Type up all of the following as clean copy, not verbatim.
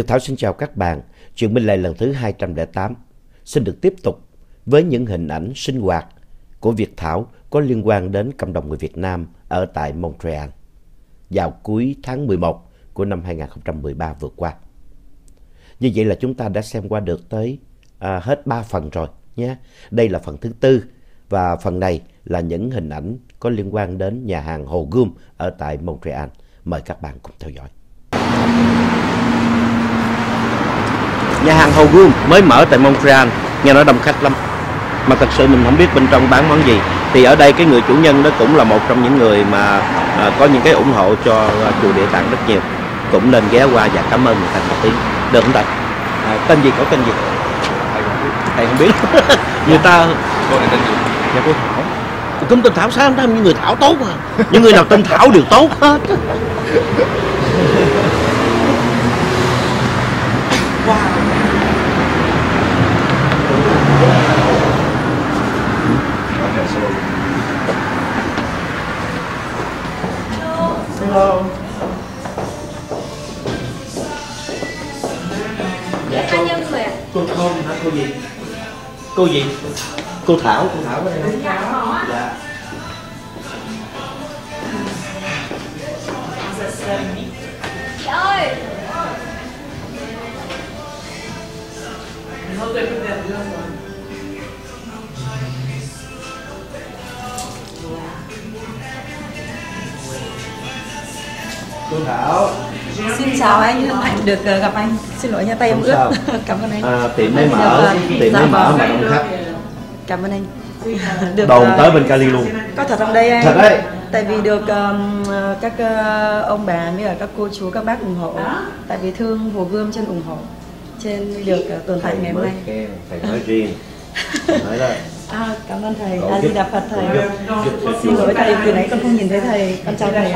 Việt Thảo xin chào các bạn. CHUYYN BÊN LỌ lần thứ 208 xin được tiếp tục với những hình ảnh sinh hoạt của Việt Thảo có liên quan đến cộng đồng người Việt Nam ở tại Montreal vào cuối tháng 11 của năm 2013 vừa qua. Như vậy là chúng ta đã xem qua được tới hết 3 phần rồi nhé. Đây là phần thứ 4 và phần này là những hình ảnh có liên quan đến nhà hàng Hồ Gươm ở tại Montreal. Mời các bạn cùng theo dõi. Nhà hàng Hồ Gươm mới mở tại Montreal, nghe nói đông khách lắm. Mà thật sự mình không biết bên trong bán món gì. Thì ở đây cái người chủ nhân đó cũng là một trong những người mà có những cái ủng hộ cho chùa Địa Tạng rất nhiều. Cũng nên ghé qua và cảm ơn người ta một tiếng. Được không ta? Tên gì, có tên gì? Thầy không biết. Người ta... Cô này tên gì? Dạ cô Thảo. Cũng tên Thảo, sao không? Những người Thảo tốt mà. Những người nào tên Thảo đều tốt hết. Cô gì? Cô Thảo, cô Thảo ở đây không? Dạ. Trời ơi. Cô Thảo. Xin chào anh được gặp anh. Xin lỗi nha, tay em ướt. Cảm ơn anh. Tiệm mới mở, mà đông khách. Cảm ơn anh. Được đồn tới bên Cali luôn. Có thật không đây anh? Thật đấy. Tại vì được các ông bà với các cô chú các bác ủng hộ. Tại vì thương Hồ Gươm trên ủng hộ. Trên được tồn tại ngày hôm nay. Thầy nói riêng. Nói đó. Cảm ơn thầy, A Di Đà Phật thầy. Xin lỗi thầy, từ nãy con không nhìn thấy thầy, con chào thầy.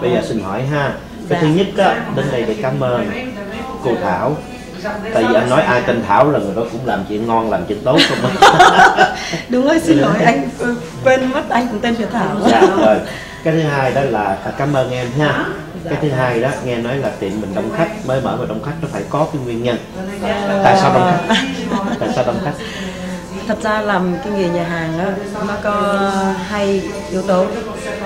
Bây giờ xin hỏi ha. Cái thứ nhất đó, đến đây để cảm ơn cô Thảo. Tại vì anh nói ai tên Thảo là người đó cũng làm chuyện ngon, làm chuyện tốt không? Đúng rồi, xin lỗi anh, quên mất anh cũng tên Việt Thảo. Dạ, rồi. Cái thứ hai đó là cảm ơn em ha. Cái thứ hai đó, nghe nói là tiệm mình đông khách, mới mở mà đông khách nó phải có cái nguyên nhân. Tại sao đông khách? Tại sao đông khách? Thật ra làm cái nghề nhà hàng đó, nó có hai yếu tố.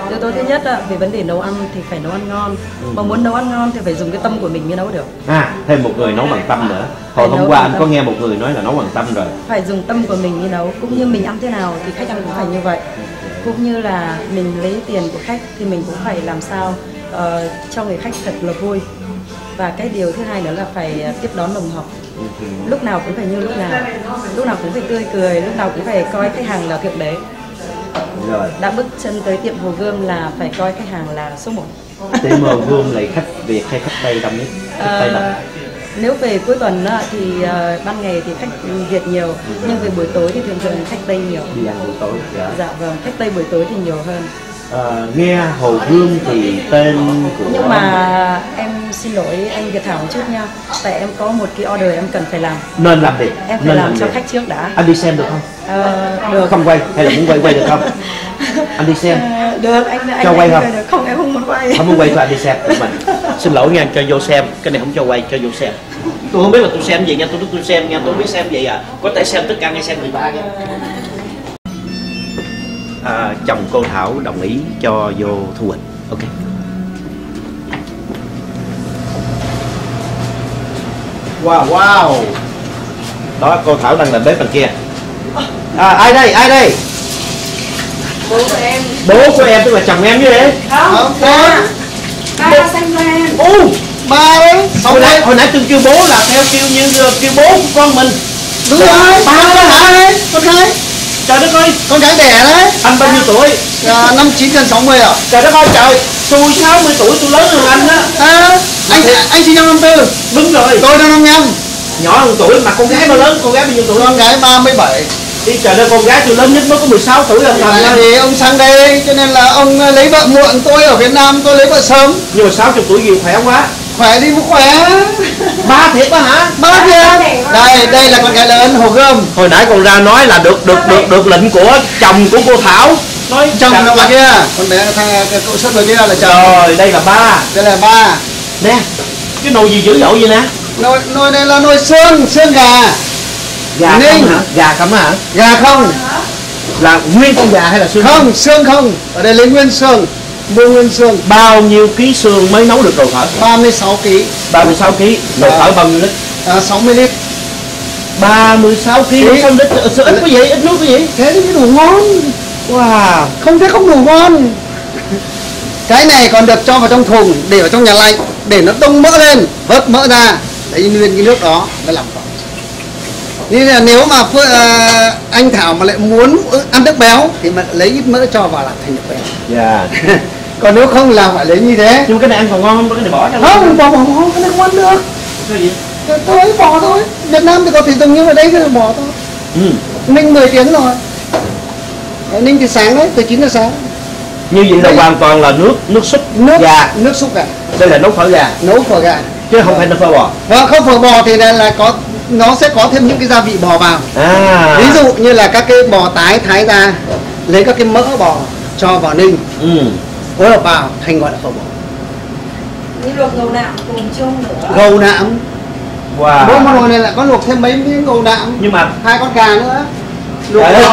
Yếu tố thứ nhất đó, về vấn đề nấu ăn thì phải nấu ăn ngon. Mà muốn nấu ăn ngon thì phải dùng cái tâm của mình mới nấu được. Thêm một người nấu bằng tâm nữa. Hồi hôm qua anh có nghe một người nói là nấu bằng tâm rồi. Phải dùng tâm của mình mới nấu. Cũng như mình ăn thế nào thì khách ăn cũng phải như vậy. Cũng như là mình lấy tiền của khách thì mình cũng phải làm sao cho người khách thật là vui. Và cái điều thứ hai nữa là phải tiếp đón nồng hậu. Lúc nào cũng phải như lúc nào cũng phải tươi cười, lúc nào cũng phải coi khách hàng là thượng đế. Rồi. Đã bước chân tới tiệm Hồ Gươm là phải coi khách hàng là số 1. Tiệm Hồ Gươm lấy khách Việt hay khách Tây đông nhất? Khách Tây. Nếu về cuối tuần thì ban ngày thì khách Việt nhiều, nhưng về buổi tối thì thường thường khách Tây nhiều. Đi ăn buổi tối. Dạ. Dạ vâng, khách Tây buổi tối thì nhiều hơn. Nghe Hồ Gươm thì tên của... Nhưng mà em xin lỗi anh Việt Thảo một chút nha. Tại em có một cái order em cần phải làm. Nên làm việc. Em phải làm cho khách trước đã. Anh đi xem được không? Được. Không quay, hay là muốn quay được không? Anh đi xem. Được, anh cho quay không? Không, em không muốn quay. Không muốn quay thôi, anh đi xem được mình. Xin lỗi nha, cho vô xem. Cái này không cho quay, cho vô xem. Tôi không biết là tôi xem gì nha, tôi xem nha, tôi biết xem gì à. Có thể xem tất cả ngay xem 13 nha. Chồng cô Thảo đồng ý cho vô thu hình. Ok. Wow, wow. Đó, cô Thảo đang làm bếp đằng kia. Ai đây, ai đây? Bố của em. Bố của em, tức là chồng em như thế. Không, ba. Ba xanh lên. Ô, ba đấy. Hồi nãy tôi kêu bố là theo kêu như kêu bố của con mình. Đúng rồi, ba đó hả đấy, con thấy. Trời đất ơi, con gái đẻ đấy. Anh bao nhiêu tuổi? Năm 9 gần 60 ạ. Trời đất ơi trời, tôi 60 tuổi tôi lớn hơn anh á. Anh sinh năm 54. Đúng rồi. Tôi năm 55. Nhỏ hơn tuổi mà con gái bao lớn, con gái bao nhiêu tuổi? Con gái 37. Đi trời đất, con gái tôi lớn nhất mới có 16 tuổi lần thành anh. Thì ông sang đây cho nên là ông lấy vợ muộn, tôi ở Việt Nam tôi lấy vợ sớm. Nhưng mà 60 tuổi gì khỏe quá. Khỏe đi, khỏe. Ba thiệt quá hả? Ba thiệt. Đây, đây là con gái lớn Hồ Gươm. Hồi nãy con ra nói là được lệnh của chồng của cô Thảo. Nói chồng đâu mà kia, con bé thằng cậu sắp rồi kia là chồng. Trời, đây là ba. Đây là ba. Nè, Cái nồi gì dữ dội vậy nè? Nồi này là nồi xương gà. Gà Ninh. Gà cấm hả? Gà không. Là nguyên con gà hay là xương? Không, xương không. Ở đây lấy nguyên xương. Mua nguyên xương. Bao nhiêu ký xương mới nấu được nồi phở? 36 kg. 36 kg. Nồi phở bao nhiêu lít? 60 lít. 36 kg lít. Ít cái gì? Ít nước cái gì? Thế thì đủ ngon. Wow, không thế không đủ ngon. Cái này còn được cho vào trong thùng, để vào trong nhà lạnh, để nó đông mỡ lên, vớt mỡ ra, lấy nguyên cái nước đó để làm phở. Nên là nếu mà anh Thảo mà lại muốn ăn nước béo thì mà lấy ít mỡ cho vào làm thành nước béo. Yeah. Còn nếu không là phải lấy như thế. Nhưng cái này ăn còn ngon không? Cái này bỏ ra không? Bỏ cái này không ăn được. Cái gì? Thôi bỏ thôi. Việt Nam thì có thịt rừng nhưng mà đây thì bỏ thôi. Ninh 10 tiếng rồi. Ninh thì sáng đấy, từ 9 giờ sáng. Như vậy là hoàn toàn là nước súp gà. Nước súp gà. Đây là nấu phở gà. Nấu phở gà. Chứ không phải là phở bò. Không, phở bò thì là có, nó sẽ có thêm những cái gia vị bò vào. À. Ví dụ như là các cái bò tái thái ra, lấy các cái mỡ bò cho vào ninh, phối hợp vào thành gọi là phở bò. Như luộc gầu nạm cùng chung nữa. Gầu nạm. Wow. Mỗi món này lại có luộc thêm mấy miếng gầu nạm. Nhưng mà 2 con gà nữa.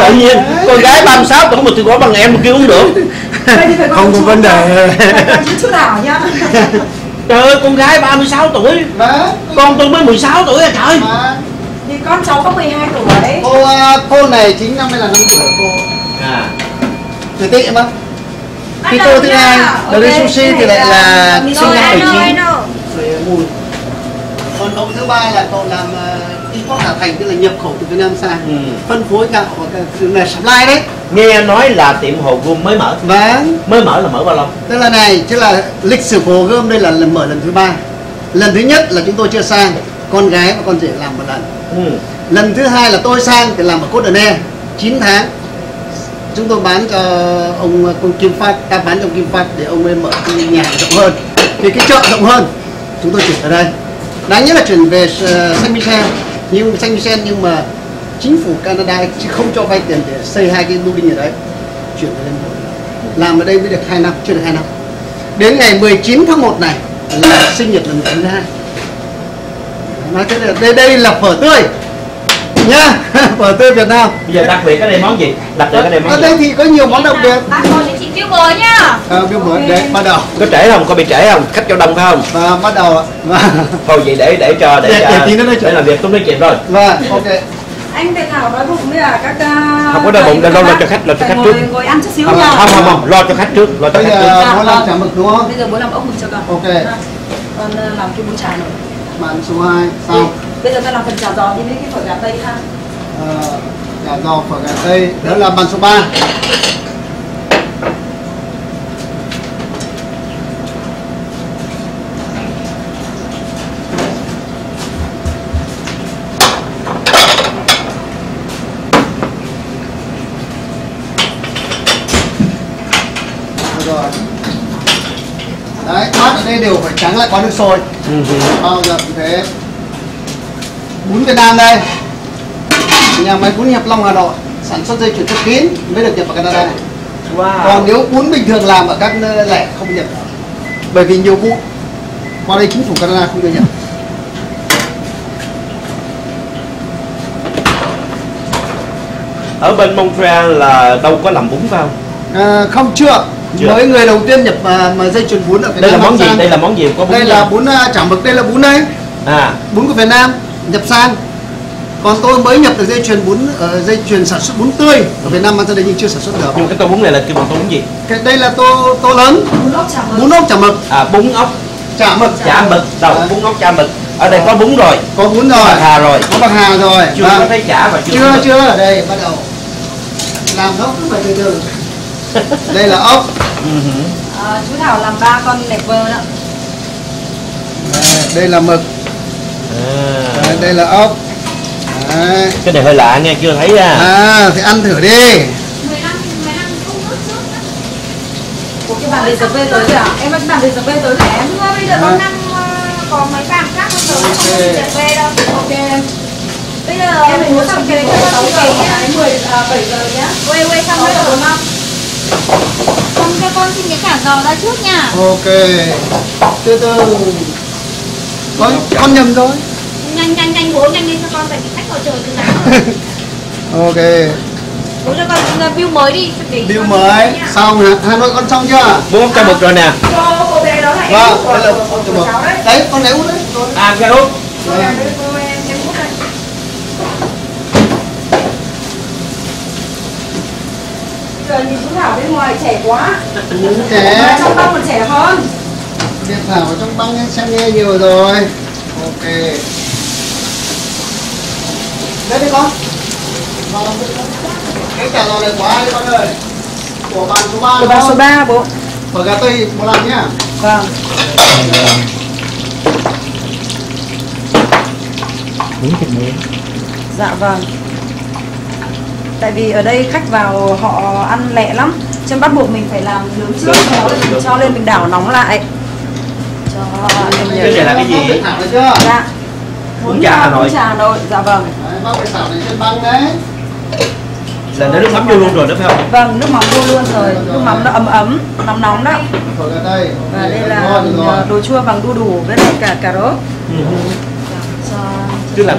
Tự nhiên con gái 36 tuổi mà tôi gọi bằng em mà kêu uống được. Không có vấn đề. Chú nào nhá. Trời ơi, con gái 36 tuổi. Con tôi mới 16 tuổi à trời. Thì con cháu có 12 tuổi. Cô này chính năm nay là 5 tuổi cô. À. Thì tệ mà. Khi cô thứ hai, đầu đi sushi thì lại là sinh năm 79. Còn ông thứ ba là cậu làm import gạo thành, tức là nhập khẩu từ Việt Nam sang, phân phối gạo là supply đấy. Nghe nói là tiệm Hồ Gươm mới mở. Vâng. Mới mở là mở bao lâu? Tức là này, chứ là lịch sử Hồ Gươm đây là mở lần thứ 3. Lần thứ nhất là chúng tôi chưa sang, con gái và con rể làm một lần. Lần thứ hai là tôi sang thì làm ở Côte d'Or 9 tháng. Chúng tôi bán cho ông Kim Phát, ta bán cho ông Kim Phát để ông ấy mở cái nhà rộng hơn, thì cái chợ rộng hơn. Chúng tôi chuyển ở đây. Đáng nhất là chuyển về Saint Michel, nhưng mà chính phủ Canada không cho vay tiền để xây 2 cái building ở đấy. Chuyển về lên làm ở đây mới được 2 năm, chưa được 2 năm. Đến ngày 19 tháng 1 này là sinh nhật lần thứ 2. Nói thế là đây là phở tươi nhá, phở tươi Việt Nam. Bây giờ đặc biệt cái này món gì? Ở đây thì có nhiều món đặc biệt. Bác con thì chị kêu mời nhá. Kêu mời để bắt đầu. Có trễ không? Có bị trễ không? Khách cho đông phải không? Bắt đầu ạ. Thôi vậy để làm việc tôi nói chuyện rồi. Vâng, ok. Anh Việt Thảo đói bụng với các không có đói bụng, lo cho khách, trước. Ngồi ăn chút xíu nha. Không, lo cho khách trước, Bây giờ muốn làm chả mực đúng không? Bây giờ muốn làm ốc mực cho con. Ok. Con làm cái bún chả nổi. Bạn số 2 sao? Bây giờ ta làm phần chả giò đi với cái phở gà tây ha. Chả giò phở gà tây, đó là bàn số 3. Đấy, bát ở đây đều phải trắng lại có nước sôi. Bao giờ cũng thế. Bún Việt Nam đây, nhà máy bún Hiệp Long Hà Nội sản xuất dây chuyển khép kín mới được nhập vào Canada này. Wow. Còn nếu bún bình thường làm ở các nơi lẻ không nhập, bởi vì nhiều vụ qua đây chính phủ Canada không cho nhập. Ở bên Montreal là đâu có làm bún phải không? Không, chưa. Mới người đầu tiên nhập mà dây chuyền bún ở Việt Nam. Đây là món gì? Đây là món gì? Có bún đây là bún chả mực, đây là bún đây. À. Bún của Việt Nam nhập sang. Còn tôi mới nhập được dây chuyền bún, dây chuyền sản xuất bún tươi ở Việt Nam mang ra đây nhưng chưa sản xuất được. Nhưng cái tô bún này là kêu bằng tô bún gì? Cái đây là tô lớn. Bún ốc chả mực. À, bún ốc chả mực. Chả mực. Đâu, bún ốc chả mực. Ở đây có bún rồi. Có bún rồi. Bạc hà rồi. Có bạc hà rồi. Chưa có thấy chả và chưa ở đây bắt đầu làm ốc cứ phải từ từ. Đây là ốc. Chú Thảo làm 3 con lẹp vơ đó. Đây là mực. Đây là ốc. Đấy. Cái này hơi lạ nghe, chưa thấy ra. Thì ăn thử đi. Mày ăn không nước trước đó. Ủa, cái bàn DSP tới rồi à? Em ăn bàn DSP tới rồi em thôi. Bây giờ con đang có mấy bàn khác con tới không có DSP đâu. Ok. Bây giờ em muốn làm cái này cho 17 giờ nhá. Quay xong rồi đúng không? Không, cho con xin cái chả giò ra trước nha. Ok. Từ từ. Con nhầm thôi. Nhanh bố, nhanh lên cho con, tại vì khách vào trời cứ nắng. Ok. Bố cho con view mới đi. View mới. Xong hả? Hà Nội con xong chưa? Bố không cho mực rồi nè. Cho cô bé đó này. Vâng, đây là con cho mực. Đấy, con lấy út đấy. À, cái út. Trời nhìn chú Thảo bên ngoài trẻ quá. Trẻ. Trong băng còn trẻ hơn. Việt Thảo ở trong băng xem nghe nhiều rồi. Ok. Đấy đi con. Cái chả lò này của ai đấy con ơi? Của bạn số 3. Của bạn số 3 bố. Ở gà Tây một lần nhá. Vâng. Đúng thịt nướng. Dạ vâng. Tại vì ở đây khách vào họ ăn lẹ lắm, cho nên bắt buộc mình phải làm nướng trước, mình cho lên mình đảo nóng lại. Cho cái này là cái gì? Thảo chưa? Dạ. Bún chả Hà Nội. Bún chả Hà Nội, dạ vâng. Đấy, bác phải xảo này trên băng đấy. Là nó nước mắm vô luôn rồi đó phải không? Vâng, nước mắm vô luôn rồi, nước mắm nó ấm ấm, nóng nóng đó. Đây. Và đây là đồ chua bằng đu đủ với lại cả cà rốt. Cứ làm.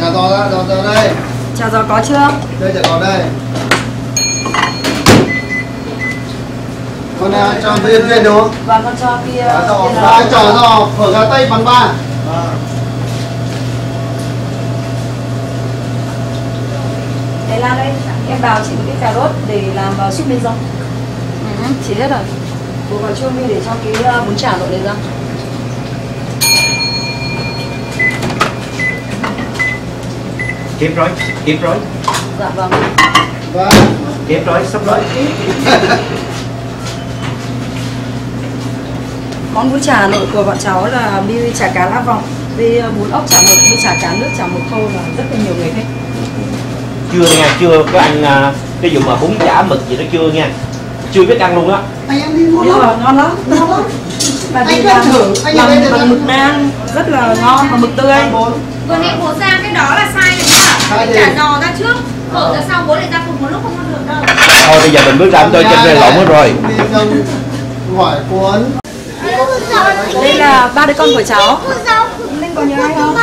Chả giò ra, giò đây. Chả giò có chưa? Đây chả giò đây. Con cho viên đúng không? Và con cho kia. Chả giò phở gà Tây phần 3. Đấy Lan ơi, em vào chỉ một cái cà rốt để làm súp bên rong. Chỉ hết rồi. Bố vào chua mi để cho cái bún chả lộn lên ra. Kép rối. Dạ vâng. Vâng. Kép rối, sắp rối. Món bún chả Hà Nội của bọn cháu là bia chả cá Lã Vọng, bia bún ốc chả mực, bia chả cá nước chả mực khô là rất là nhiều người thích. Chưa có ăn cái vụ mà bún chả mực gì đó chưa nha. Chưa biết ăn luôn á. Anh ăn đi ngon lắm. Tại vì là bằng mực nang rất là ngon và mực tươi. Vừa nãy bố ra cái đó là sai rồi nha. Chả giò ra trước, phở ra sau, bố lại ra cùng một lúc không ăn được đâu. Thôi bây giờ mình bước ra tôi chân này lộn hết rồi. Gọi cuốn. Đây là ba đứa con của cháu. Linh còn nhớ ai không?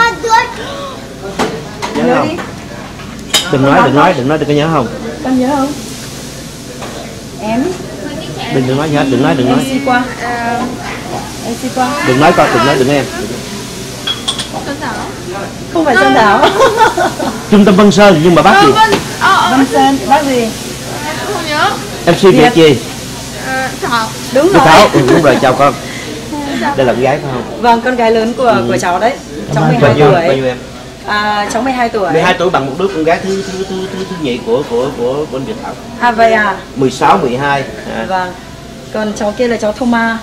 Nhớ đi. Đừng nói, đừng có nhớ không? Con nhớ không? Em. Đừng nói. Em xin qua. Đừng nói em. Không phải Sơn Thảo. Trung tâm Vân Sơn nhưng mà bác gì? Vân Sơn, bác gì? Em không nhớ. Em xin việc gì? Thảo. Đúng rồi, chào con. Đây là con gái phải không? Vâng, con gái lớn của cháu đấy. Cháu 12 tuổi. Bao nhiêu em? Cháu 12 tuổi. 12 tuổi bằng một đứa con gái thứ nhì của anh Việt Thảo. À vậy à? 16, 12. Vâng. Còn cháu kia là cháu Thomas.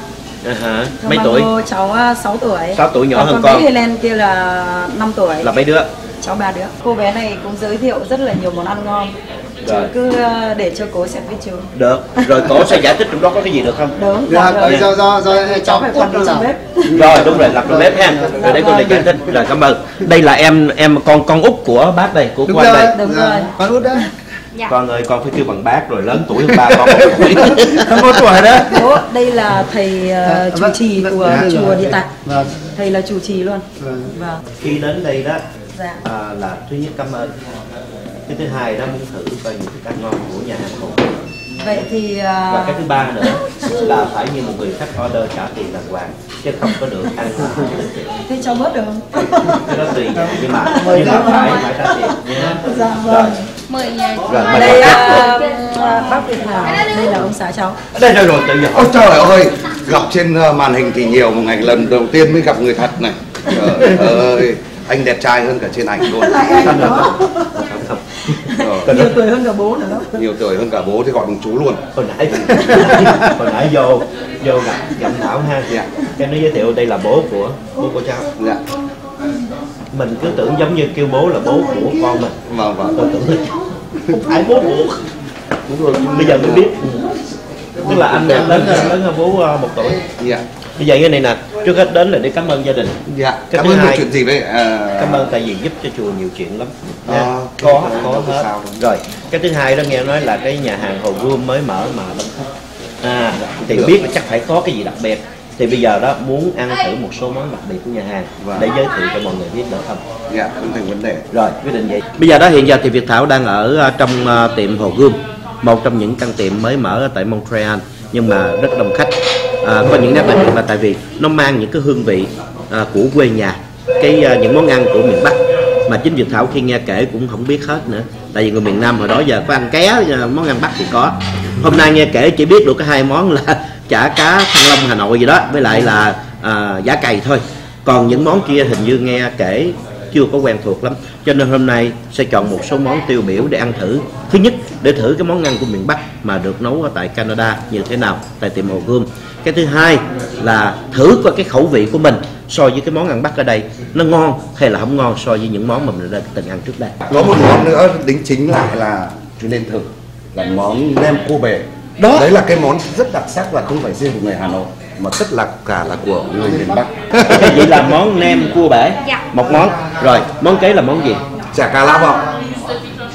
Mấy tuổi? Cháu 6 tuổi. 6 tuổi nhỏ hơn con. Con bé Helen kia là 5 tuổi. Là mấy đứa? Cháu 3 đứa. Cô bé này cũng giới thiệu rất là nhiều món ăn ngon. Rồi. Chú cứ để cho cố xem video. Được. Rồi cố sẽ giải thích trong đó có cái gì được không? Đúng. Rồi cháu phải quần trong bếp. Rồi đúng rồi, lập trong bếp ha. Rồi để con để giải thích. Rồi cảm ơn. Đây là em con út của bác đây, của quan đây. Đúng rồi. Con út đó. Dạ. Con ơi, con phải kêu bằng bác rồi, lớn tuổi hơn ba con. Không có tuổi đó. Bố, đây là thầy chủ trì của chùa Địa Tạng. Thầy là chủ trì luôn. Vâng. Khi đến đây đó, là thứ nhất cảm ơn. Cái thứ hai đó muốn thử về những thức ăn ngon của nhà hàng Hồ Gươm. Vậy thì và cái thứ ba nữa là phải như một người khách order trả tiền đàng hoàng chứ không có được ăn. Thế cho bớt được không? Cái đó tùy nhưng mà phải trả tiền. Dạ vâng. Mời đây bác Việt Thảo, đây là ông xã cháu. Đây rồi tự nhiên. Ôi trời ơi, gặp trên màn hình thì nhiều, một ngày lần đầu tiên mới gặp người thật này. Trời ơi, anh đẹp trai hơn cả trên ảnh luôn. Nhiều tuổi hơn cả bố nữa. Nhiều tuổi hơn cả bố thì gọi bằng chú luôn. Hồi nãy vô gặp Thảo ha. Dạ. Em nói giới thiệu đây là bố của cháu. Dạ. Mình cứ tưởng giống như kêu bố là bố của con mình. Vâng. Tôi tưởng là ai bố của. Đúng rồi. Bây giờ mới biết. Tức là anh đã lớn hơn bố 1 tuổi. Dạ. Bây giờ cái này nè, trước hết đến là để cảm ơn gia đình. Dạ. Cảm ơn một chuyện gì đấy? Cảm ơn tại vì giúp cho chùa nhiều chuyện lắm. Có hết. Rồi. Cái thứ hai đó nghe nói là cái nhà hàng Hồ Gươm mới mở mà đông khách. Thì biết là chắc phải có cái gì đặc biệt. Thì bây giờ đó muốn ăn thử một số món đặc biệt của nhà hàng để giới thiệu cho mọi người biết được không? Dạ, không thành vấn đề. Rồi, quyết định vậy. Bây giờ đó hiện giờ thì Việt Thảo đang ở trong tiệm Hồ Gươm, một trong những căn tiệm mới mở tại Montreal nhưng mà rất đông khách. Có những nét đặc biệt là tại vì nó mang những cái hương vị của quê nhà, những món ăn của miền Bắc mà chính Việt Thảo khi nghe kể cũng không biết hết nữa. Tại vì người miền Nam hồi đó giờ có ăn ké, món ăn Bắc thì có. Hôm nay nghe kể chỉ biết được cái hai món là chả cá Thăng Long Hà Nội gì đó với lại là giá cày thôi. Còn những món kia hình như nghe kể chưa có quen thuộc lắm. Cho nên hôm nay sẽ chọn một số món tiêu biểu để ăn thử. Thứ nhất, để thử cái món ăn của miền Bắc mà được nấu ở tại Canada như thế nào, tại tiệm Hồ Gươm. Cái thứ hai là thử coi cái khẩu vị của mình so với cái món ăn Bắc ở đây nó ngon hay là không ngon so với những món mà mình đã từng ăn trước đây. Có một món nữa đính chính lại là chúng nên thử là món nem cua bể. Đó. Đấy là cái món rất đặc sắc và không phải riêng của người Hà Nội mà tất là cả là của người miền Bắc. Vậy là món nem cua bể. Một món. Rồi, món kế là món gì? Chả cá Lã Vọng.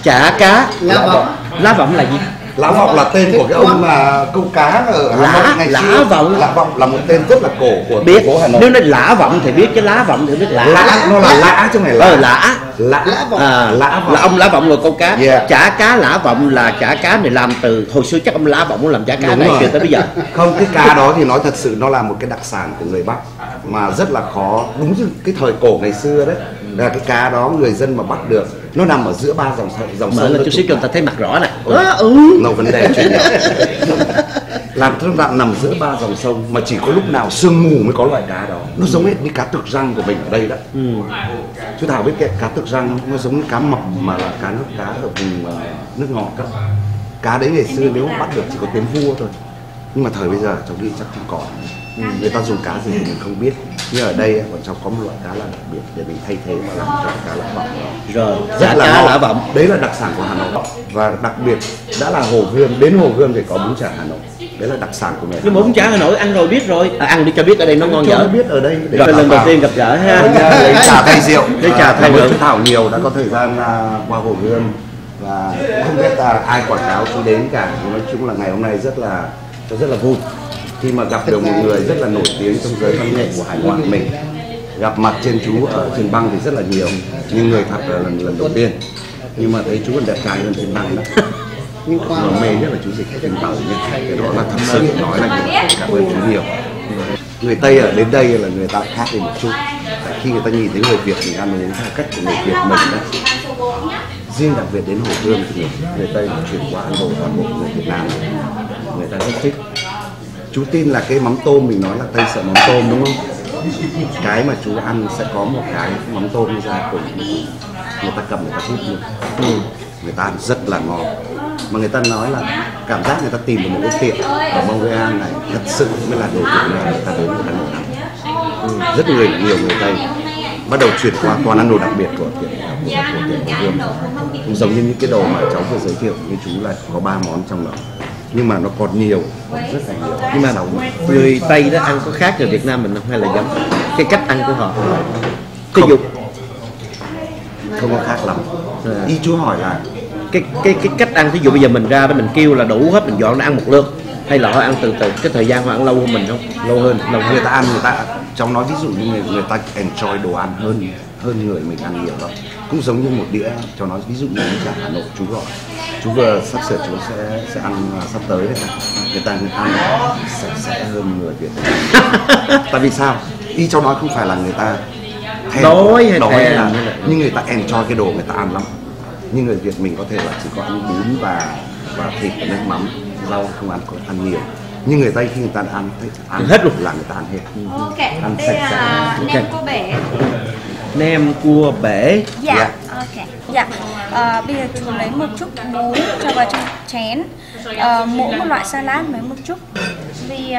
Chả cá Lã Vọng. Lã Vọng là gì? Lã Vọng là tên của cái ông mà câu cá ở Hà Nội ngày xưa. Lã Vọng. Lã Vọng là một tên rất là cổ của thành phố Hà Nội. Nếu nói Lã Vọng thì biết chứ Lã Vọng thì biết lã. Lã nó là lã chứ không phải lã. Lã. Lã Vọng. Lã Vọng là ông Lã Vọng người câu cá. Chả cá Lã Vọng là chả cá này làm từ hồi xưa, chắc ông Lã Vọng muốn làm chả cá này chưa tới bây giờ. Không, cái cá đó thì nói thật sự nó là một cái đặc sản của người Bắc mà rất là khó, đúng cái thời cổ ngày xưa đấy. Là cái cá đó người dân mà bắt được nó nằm ở giữa ba dòng sông. Mở lên chút xíu cho người ta thấy mặt rõ này. Nó vấn đề chuyện đó. Làm thương đạn nằm giữa ba dòng sông mà chỉ có lúc nào sương mù mới có loại cá đó. Nó giống hết như cá tược răng của mình ở đây đó. Chú Thảo biết cái cá tược răng nó giống như cá mập mà là cá nước ở vùng nước ngọt đó. Cá đấy ngày xưa nếu bắt được chỉ có tiếng vua thôi. Nhưng mà thời bây giờ cháu đi chắc không còn. Người ta dùng cá gì thì mình không biết. Nhưng ở đây bọn cháu có một loại cá là đặc biệt để mình thay thế và làm cho cá Lã Vọng đó. Rồi, rất là cá Lã Vọng. Đấy là đặc sản của Hà Nội. Và đặc biệt đã là Hồ Gươm, đến Hồ Gươm thì có bún chả Hà Nội. Đấy là đặc sản của mình. Nhưng bún chả Hà Nội ăn rồi biết rồi. Ăn đi cho biết ở đây nó ngon dở. Biết ở đây. Rồi lần đầu tiên gặp gỡ ha. Lấy trà thay rượu. Lấy trà thay rượu. Thảo nhiều đã có thời gian qua Hồ Gươm và không biết là ai quảng cáo chú đến cả. Nói chung là ngày hôm nay rất là vui khi mà gặp được một người rất là nổi tiếng trong giới văn nghệ của hải ngoại mình. Gặp mặt trên chú ở trên băng thì rất là nhiều, nhưng người thật là lần đầu tiên. Nhưng mà thấy chú còn đẹp trai hơn trên băng đó. Mà mê nhất là chú Dịch Tình Tàu nhé. Cái đó là thật sự nói là nhiều. Cảm ơn chú nhiều. Người Tây ở đến đây là người ta khác đi một chút. Tại khi người ta nhìn thấy người Việt mình ăn uống theo cách của người Việt mình đó. Riêng đặc biệt đến Hồ Gươm thì người Tây chuyển qua ăn đồ toàn bộ người Việt Nam, người ta rất thích. Chú tin là cái mắm tôm mình nói là Tây sợ mắm tôm đúng không? Cái mà chú ăn sẽ có một cái mắm tôm ra cùng người ta cầm người ta hút luôn. Người ta ăn rất là ngon. Mà người ta nói là cảm giác người ta tìm được một cái tiệm ở Montreal này thật sự mới là đồ Việt Nam, người ta đến người ta ngồi ăn. Rất nhiều người Tây bắt đầu chuyển qua toàn ăn đồ đặc biệt của tiệm Gươm. Cũng giống như những cái đồ mà cháu vừa giới thiệu với chú là có 3 món trong đó. Nhưng mà nó còn nhiều, rất là nhiều. Nhưng mà người Tây đó ăn có khác người Việt Nam mình không hay là giống? Cái cách ăn của họ không có khác lắm. Ý chú hỏi là cái cách ăn, ví dụ bây giờ mình ra đó mình kêu là đủ hết, mình dọn nó ăn một lượt hay là họ ăn từ từ? Cái thời gian họ ăn lâu hơn mình không? Lâu hơn. Người ta ăn, người ta trong nói ví dụ như người ta enjoy đồ ăn hơn người mình ăn nhiều lắm. Cũng giống như một đĩa cho nói ví dụ như chả Hà Nội chú gọi. Chú vừa sắp sửa chú sẽ ăn sắp tới đấy là người ta ăn sẽ hơn người Việt. Tại vì sao? Ý cháu nói không phải là người ta thèm đói là, nhưng người ta enjoy cái đồ người ta ăn lắm. Nhưng người Việt mình có thể là chỉ có ăn bún và thịt và nước mắm, rau không ăn nhiều. Nhưng người Tây khi người ta ăn hết luôn là người ta ăn hết. Ăn sạch sẽ. Nem cua bể. Nem cua bể. Dạ. Dạ, bây giờ chú lấy một chút bún cho vào trong chén, mỗi một loại salad lấy một chút, vì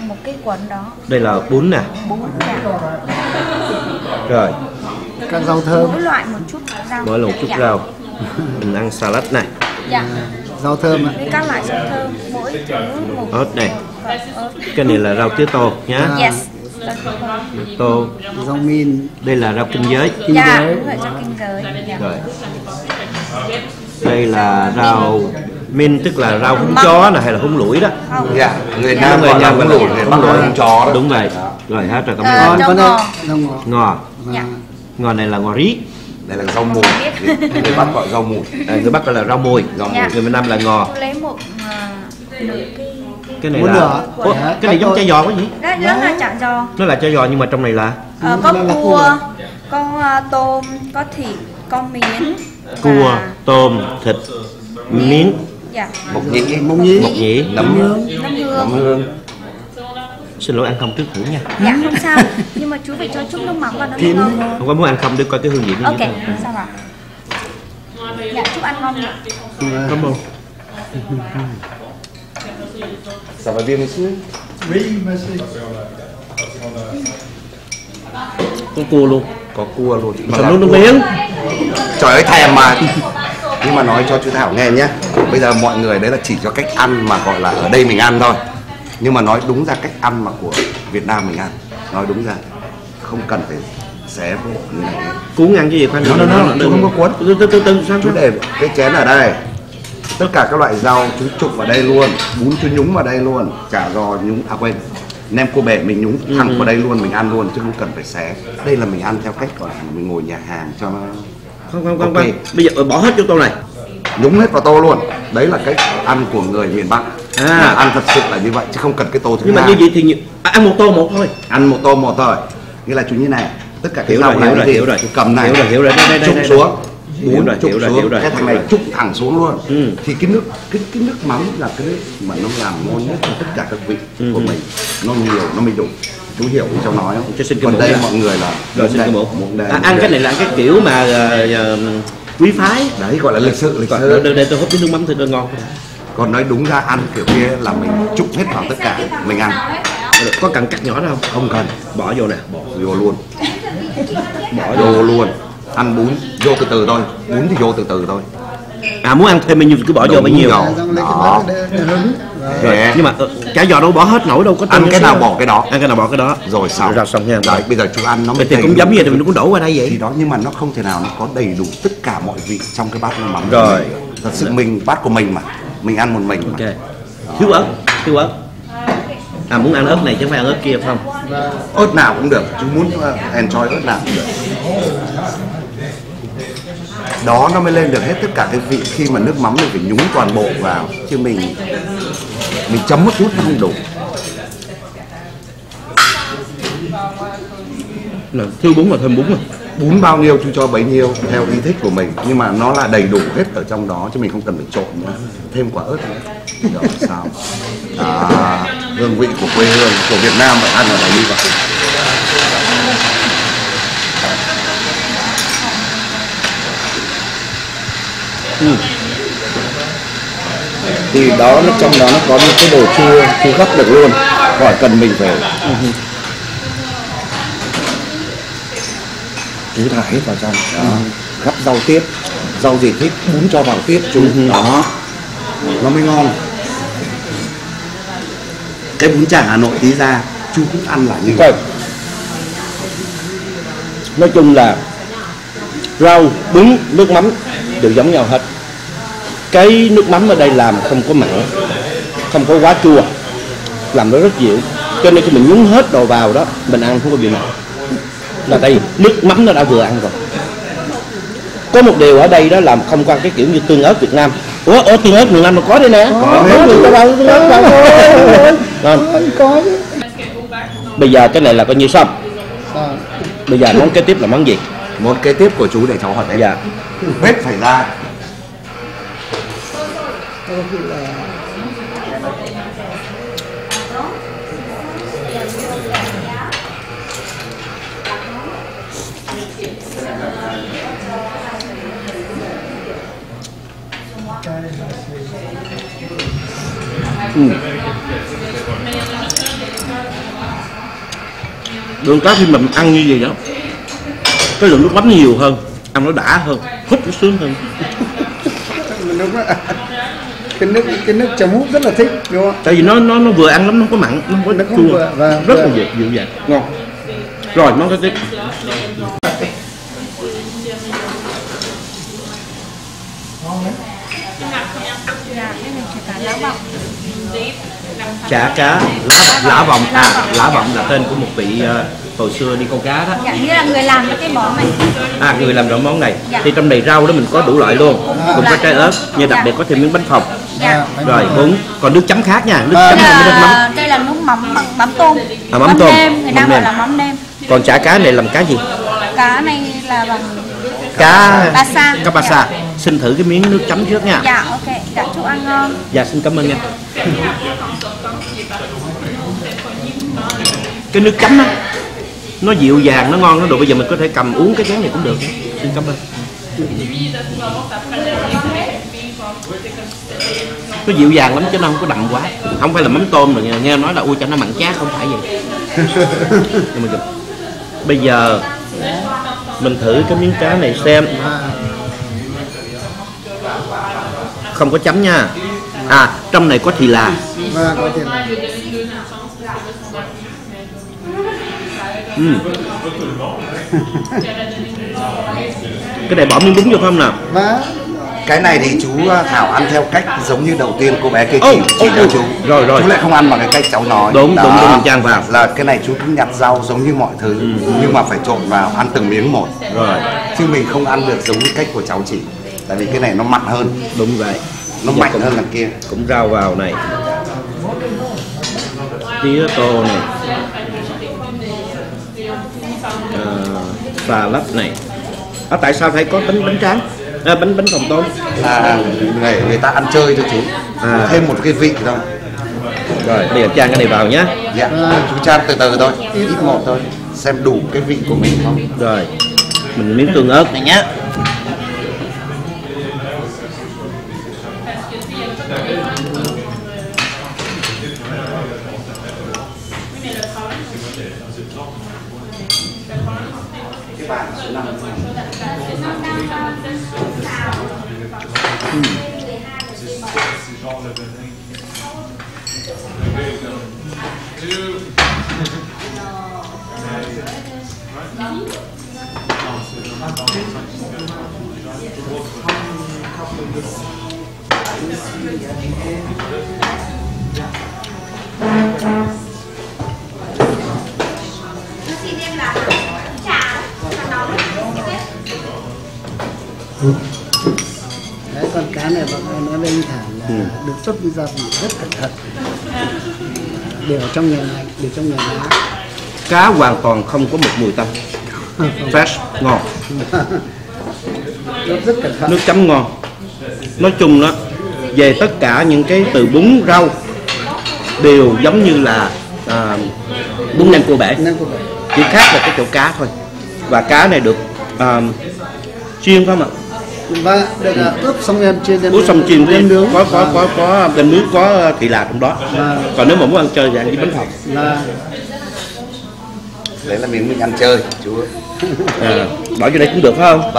một cái cuốn đó. Đây là bún nè. Bún nè. Rồi. Các rau thơm. Mỗi loại một chút rau. Mỗi loại một chút rau. Mình ăn salad này. Dạ. Rau thơm ạ. Với các loại rau thơm, mỗi thứ một. Ớt này. Cái này là rau tía tô nhá. Yes. Tô, rau min. Đây là rau kinh giới. Dạ, đúng rồi, rau kinh giới. Rồi. Đây là rau Min tức là rau húng chó này hay là húng lủi đó. Dạ, người Nam gọi là húng lủi, người Bắc gọi là húng chó đó. Đúng vậy. Rồi hết rồi, cảm ơn. Con ngò. Ngò. Ngò này là ngò rí. Đây là rau mùi. Người Bắc gọi rau mùi. Người Bắc gọi là rau mùi. Người miền Nam là ngò. Lấy một cái này là cái này giống chả giò quá nhỉ? Đó là chả giò. Nó là chả giò nhưng mà trong này là có cua, có tôm, có thịt, có miến. Cua, tôm, thịt, miến. Dạ. Mộc nhĩ, nấm hương. Xin lỗi ăn không trước thử nha. Dạ không sao, nhưng mà chú phải cho chút nước mắm vào nó ngon. Không có muốn ăn không để coi cái hương vị nó như thế nào. Ok, sao ạ? Dạ chúc ăn ngon nhỉ. Cảm ơn. Ça va bien monsieur? Oui, monsieur. Có cua luôn. Trời luôn miếng. Trời ơi thèm mà. Nhưng mà nói cho chú Thảo nghe nhé. Bây giờ mọi người đấy là chỉ cho cách ăn mà gọi là ở đây mình ăn thôi. Nhưng mà nói đúng ra cách ăn mà của Việt Nam mình ăn, nói đúng ra không cần phải xé như này. Cuốn ăn cái gì khoan, nó không có cuốn. Chú để cái chén ở đây. Tất cả các loại rau chú trụng vào đây luôn, bún chú nhúng vào đây luôn, chả giò nhúng, à quên, nem cua bể mình nhúng thẳng vào đây luôn, mình ăn luôn chứ không cần phải xé. Đây là mình ăn theo cách gọi là mình ngồi nhà hàng cho nó. Không. Bây giờ bỏ hết vô tô này, nhúng hết vào tô luôn. Đấy là cách ăn của người miền Bắc. Ăn thật sự là như vậy chứ không cần cái tô thứ. Nhưng mà như vậy thì ăn một tô một thôi. Ăn một tô một thôi. Nghĩa là chú như này, tất cả cái rau này thì chú cầm này, trụng xuống, bún trụng xuống, cái thằng này trụng thẳng xuống luôn. Thì cái nước mắm là cái mà nó làm ngon nhất tất cả các vị của mình. Nó nhiều, nó mới đủ. Chú hiểu cái cháu nói không? Còn đây mọi người là ăn cái này là cái kiểu mà quý phái. Đấy gọi là lịch sự, lịch sự. Đây tôi húp cái nước mắm thật ngon. Còn nói đúng ra ăn kiểu kia là mình trụng hết vào tất cả, mình ăn. Có cần cắt nhỏ nữa không? Không cần. Bỏ vô nè, bỏ vô luôn. Ăn bún, vô từ từ thôi, bún thì vô từ từ thôi. À muốn ăn thêm bao nhiêu thì cứ bỏ vô bấy nhiêu. Đó. Nhưng mà chả giò đâu bỏ hết nổi đâu có. Ăn cái nào bỏ cái đó. Rồi xong. Rồi xong nha. Đấy, bây giờ chú ăn nó mới đầy đủ. Thì cũng giống như vậy, mình cũng đổ qua đây vậy. Thì đó, nhưng mà nó không thể nào nó có đầy đủ tất cả mọi vị trong cái bát nước mắm. Rồi. Thật sự mình, bát của mình mà. Mình ăn một mình. Ok. Thiếu ớt. À muốn ăn ớt này chứ không phải ăn ớt kia không? Ớt nào cũng được, chú muốn enjoy ớt nào cũng được. Đó nó mới lên được hết tất cả cái vị khi mà nước mắm mình phải nhúng toàn bộ vào chứ mình chấm một chút nó không đủ. Thiếu bún là thêm bún rồi. Bún bao nhiêu chú cho bấy nhiêu theo ý thích của mình, nhưng mà nó là đầy đủ hết ở trong đó chứ mình không cần phải trộn nữa. Thêm quả ớt nữa. Rồi sao? À, hương vị của quê hương của Việt Nam phải ăn ở đây như vậy. Thì đó nó trong đó nó có những cái đồ chua gấp được luôn, khỏi cần mình phải. Chú thả hết vào trong, gắp rau tiếp, rau gì thích bún cho vào tiếp chú, đó nó mới ngon. Cái bún chả Hà Nội tí ra chú cũng ăn là như vậy. Nói chung là rau, bún, nước mắm đều giống nhau hết. Cái nước mắm ở đây làm không có mặn, không có quá chua, làm nó rất dịu. Cho nên khi mình nhúng hết đồ vào đó, mình ăn không có bị mặn. Là tại vì nước mắm nó đã vừa ăn rồi. Có một điều ở đây đó là không qua cái kiểu như tương ớt Việt Nam. Ủa, tương ớt miền Nam nó có đây nè. Có. Bây giờ cái này là coi như xong. Bây giờ món kế tiếp là món gì? Món kế tiếp của chú để cháu hỏi đấy. Dạ. Hết phải ra. Đường cá khi mình ăn như vậy đó, cái lượng nước mắm nhiều hơn, ăn nó đã hơn, hút nó sướng hơn. Cái nước chấm hút rất là thích đúng không? Tại vì nó vừa ăn lắm, nó không có mặn, nó không có chua, rất là dịu dàng, ngon. Rồi món kế tiếp. Ngon đấy. Chả cá Lã Vọng. À, Lã Vọng là tên của một vị hồi xưa đi câu cá đó. Dạ, như là người làm cái món này. À, người làm cái món này. Dạ. Thì trong này rau đó mình có đủ loại luôn, cùng có trái ớt, như đặc biệt có thêm miếng bánh phồng. Dạ. Rồi bún, còn nước chấm khác nha, nước chấm là, đây là nước mắm tôm. À, mắm tôm. Người ta gọi là mắm nêm. Còn chả cá này làm cá gì? Cá này là bằng cá ba sa. Cá ba sa. Xin thử cái miếng nước chấm trước nha. Dạ, ok. Dạ, chúc ăn ngon. Dạ, xin cảm ơn nha. Cái nước chấm đó, nó dịu dàng, nó ngon, nó đủ. Bây giờ mình có thể cầm uống cái chén này cũng được. Xin cảm ơn. Nó dịu dàng lắm chứ nó không có đậm quá. Không phải là mắm tôm rồi nghe nói là ui cho nó mặn chát, không phải vậy. Bây giờ mình thử cái miếng cá này xem. Không có chấm nha. À, trong này có thì là. Cái này bỏ miếng bún vô không nào? Cái này thì chú Thảo ăn theo cách giống như đầu tiên cô bé kia chỉ cho chú. Rồi rồi. Chú lại không ăn bằng cái cách cháu nói. Đúng. Đó, đúng mình trang vào. Là cái này chú cũng nhặt rau giống như mọi thứ, nhưng mà phải trộn vào ăn từng miếng một. Rồi. Chứ mình không ăn được giống như cách của cháu chị. Tại vì cái này nó mặn hơn. Đúng vậy. Nó mạnh cũng, hơn là kia. Cũng rau vào này. Tía tô này. Xà lách này. À, tại sao phải có bánh tráng? À, bánh phồng tôm là người ta ăn chơi cho chú. À, thêm một cái vị thôi. Rồi bây giờ chan cái này vào nhé. Dạ, chú chan từ từ thôi, ít một thôi, xem đủ cái vị của mình không. Rồi mình miếng tương ớt này nhé. Đấy, con cá này nó lên thẳng là được xuất ra rất cẩn thận, đều trong nhà lạnh, đều trong nhà lạnh. Cá hoàn toàn không có một mùi tanh. Fresh, ngon. Nước chấm ngon. Nói chung đó, về tất cả những cái từ bún rau đều giống như là bún nem cua bể, chỉ khác là cái chỗ cá thôi. Và cá này được chiên không ạ? Vâng, được ướp xong em chiên lên. Ướp xong chiên lên nướng. Có bên nước có thì là trong đó. Còn nếu mà muốn ăn chơi thì ăn với bánh phồng. Đấy là miếng mình ăn chơi chú. À, bỏ vô đây cũng được phải không?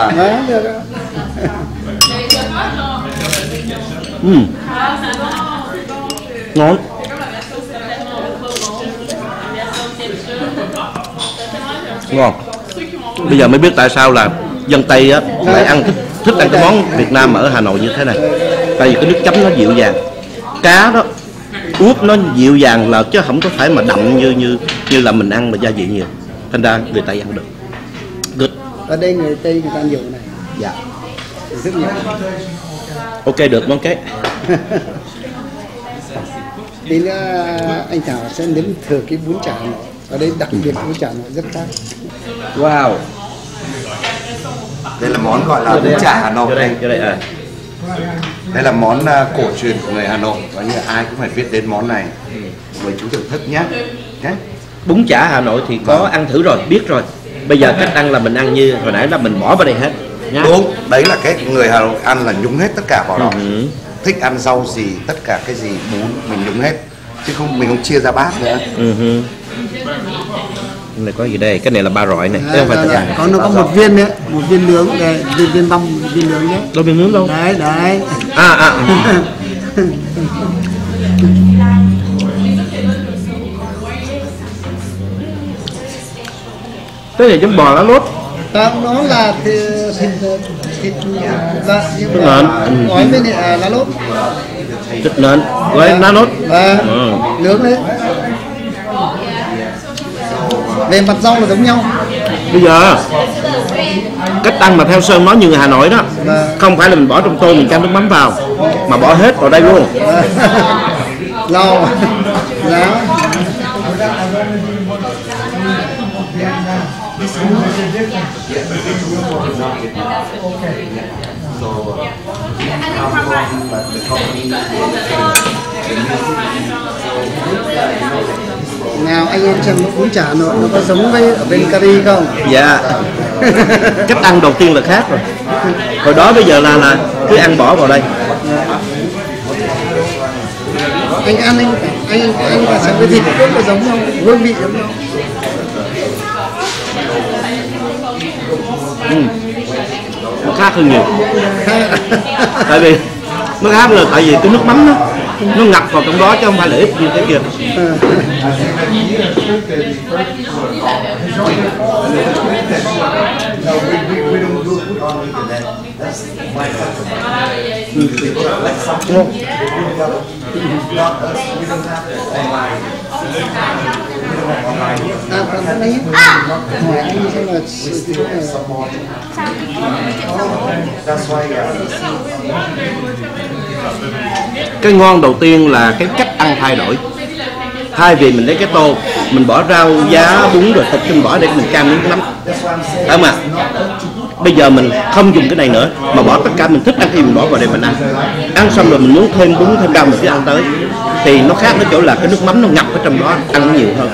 Vâng. Ngon. Ngon. Bây giờ mới biết tại sao là dân Tây á lại ăn thích ăn cái món Việt Nam ở Hà Nội như thế này. Tại vì cái nước chấm nó dịu dàng. Cá đó ướp nó dịu dàng là chứ không có phải mà đậm như là mình ăn mà gia vị nhiều. Thành ra người Tây ăn được. Good. Ở đây người Tây người ta nhiều này. Dạ. Rất nhiều. Ok được món kế. Đến anh Thảo sẽ nếm thử cái bún chả này. Ở đây đặc biệt bún chả này rất khác. Wow. Đây là món gọi là bún chả Hà Nội. Đây là món cổ truyền của người Hà Nội, coi như ai cũng phải biết đến món này. Mời chú thưởng thức nhé. Bún chả Hà Nội thì có ăn thử rồi, biết rồi. Bây giờ cách ăn là mình ăn như hồi nãy là mình bỏ vào đây hết. Nhá. Đúng, đấy là cái người Hà Nội ăn là nhúng hết tất cả vào đó. Thích ăn rau gì, tất cả cái gì bún mình nhúng hết, chứ không mình không chia ra bát nữa. Cái này có gì đây? Cái này là ba rọi này. Đấy, có nó có một viên nữa, một viên nướng, viên băm, viên nướng đấy. Đâu viên nướng đâu? Đấy, đấy. Cái này giống bò lá lốt. Nó là thịt lợn gói với lá lốt. rất lớn. Với nốt. Nướng đấy. Về mặt rau là giống nhau. Bây giờ cách ăn mà theo Sơn nói như người Hà Nội đó, không phải là mình bỏ trong tô mình canh nước mắm vào, mà bỏ hết vào đây luôn. Rau, lá. Nào anh em xem bún chả Nội nó có giống với ở bên Cari không? Dạ. Cách ăn đầu tiên là khác rồi. Hồi đó bây giờ là cứ ăn bỏ vào đây. Anh ăn anh và xem cái thịt cũng có giống không? Hương vị giống không? Nó khác hơn nhiều. Tại vì nó khác là tại vì cái nước mắm nó ngập vào trong đó chứ không phải là ít như thế kia. Cái ngon đầu tiên là cái cách ăn thay đổi. Thay vì mình lấy cái tô, mình bỏ rau, giá, bún rồi thịt mình bỏ để mình cam miếng lắm. Đúng mà. Bây giờ mình không dùng cái này nữa, mà bỏ tất cả mình thích ăn thì mình bỏ vào để mình ăn. Ăn xong rồi mình muốn thêm bún, thêm rau mình cứ ăn tới. Thì nó khác ở chỗ là cái nước mắm nó ngập ở trong đó, ăn nhiều hơn.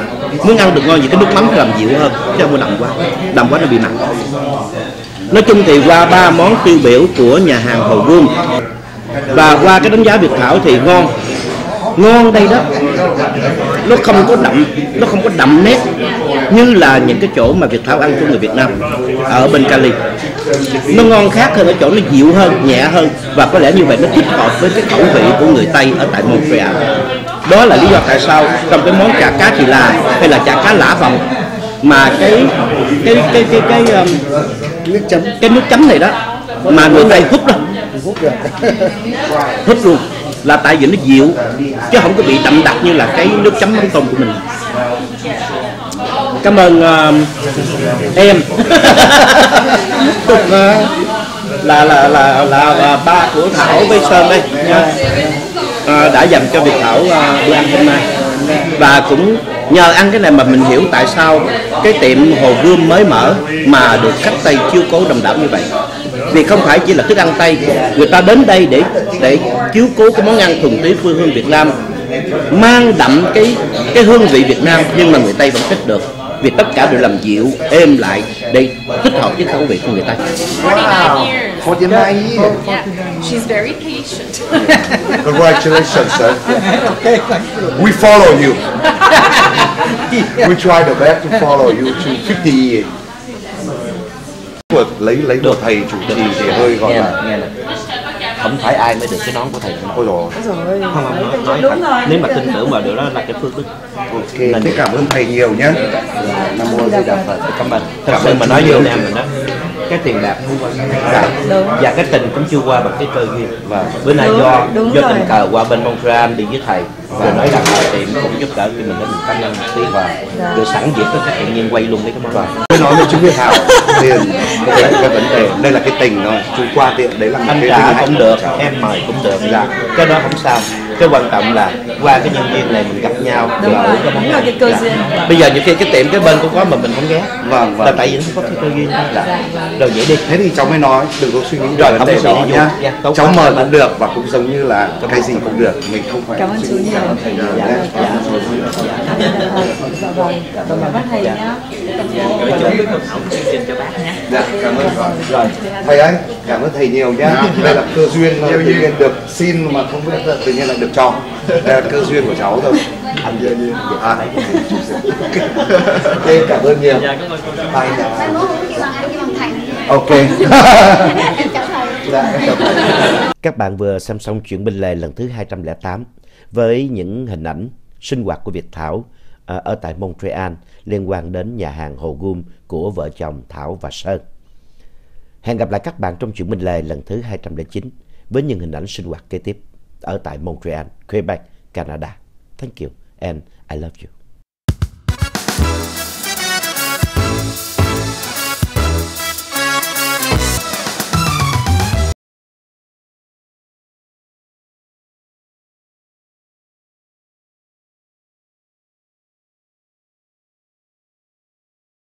Muốn ăn được ngon gì cái nước mắm phải làm dịu hơn, chứ không có đậm quá. Đậm quá nó bị nặng. Nói chung thì qua 3 món tiêu biểu của nhà hàng Hồ Gươm và qua cái đánh giá Việt Thảo thì ngon. Ngon đây đó, nó không có đậm, nó không có đậm nét như là những cái chỗ mà Việt Thảo ăn của người Việt Nam ở bên Cali. Nó ngon khác hơn ở chỗ nó dịu hơn, nhẹ hơn, và có lẽ như vậy nó thích hợp với cái khẩu vị của người Tây ở tại Montreal. Đó là lý do tại sao trong cái món chả cá thì là hay là chả cá Lã Vọng mà cái nước chấm này đó mà người Tây hút đó, hút luôn, là tại vì nó dịu chứ không có bị đậm đặc như là cái nước chấm mắm tôm của mình. Cảm ơn em là ba của Thảo với Sơn đây đã dành cho Việt Thảo bữa ăn hôm nay, và cũng nhờ ăn cái này mà mình hiểu tại sao cái tiệm Hồ Gươm mới mở mà được khách Tây chiêu cố đầm đảo như vậy. Vì không phải chỉ là thức ăn Tây, người ta đến đây để chiếu cố cái món ăn thuần túy quê hương Việt Nam, mang đậm cái hương vị Việt Nam nhưng mà người Tây vẫn thích được, vì tất cả đều làm dịu êm lại để thích hợp với khẩu vị của người Tây. Wow, 49 years. Yeah. She's very patient. Congratulations, sir. Okay, thank you. We follow you. We try the best to follow you to 50 years. Lấy được thầy chủ trì thì hơi gọi là không phải ai mới được cái nón của thầy. Ôi rồi nói thật, nếu mà tin tưởng vào điều đó là cái phước đức. Ok, thế cảm ơn thầy nhiều nhé. Nam mô Di Đà Phật. Cảm ơn. Thật sự mà nói với anh em mình đó, cái tiền bạc không qua và cái tình cũng chưa qua bằng cái cơ duyên, và bữa nay do tình cờ qua bên Montreal đi với thầy và nói là tiệm cũng giúp đỡ khi mình lên mình ăn một tí vào rồi sẵn việc có các tự nhiên quay luôn đấy các bạn. Tôi nói với chú Việt Thảo tiền cái vấn đề đây là cái tình thôi, chú qua tiệm đấy là anh trả cũng được, em mời cũng được, là cái đó không sao. Cái quan trọng là qua cái nhân viên này mình gặp nhau ở cái món này. Bây giờ nhiều khi cái tiệm cái bên cũng có mà mình không ghé. Vâng. Là tại vì nó không có cái cơ duyên là rồi vậy đi. Thế thì cháu mới nói đừng có suy nghĩ rồi vấn đề đó nhá. Cháu mời cũng được và cũng giống như là cái gì cũng được, mình không phải suy nghĩ. Cảm ơn bác thầy nhá. Cảm ơn rồi thầy ấy, cảm ơn thầy nhiều nhá. Đây là cơ duyên, được xin mà không biết tự nhiên là được cho. Đây là cơ duyên của cháu thôi. Anh duyên cảm ơn nhiều. Ok. Các bạn vừa xem xong Chuyện Bên Lề lần thứ 208 với những hình ảnh sinh hoạt của Việt Thảo ở tại Montreal liên quan đến nhà hàng Hồ Gươm của vợ chồng Thảo và Sơn. Hẹn gặp lại các bạn trong Chuyện Bên Lề lần thứ 209 với những hình ảnh sinh hoạt kế tiếp. ở tại Montreal, Quebec, Canada. Thank you and I love you.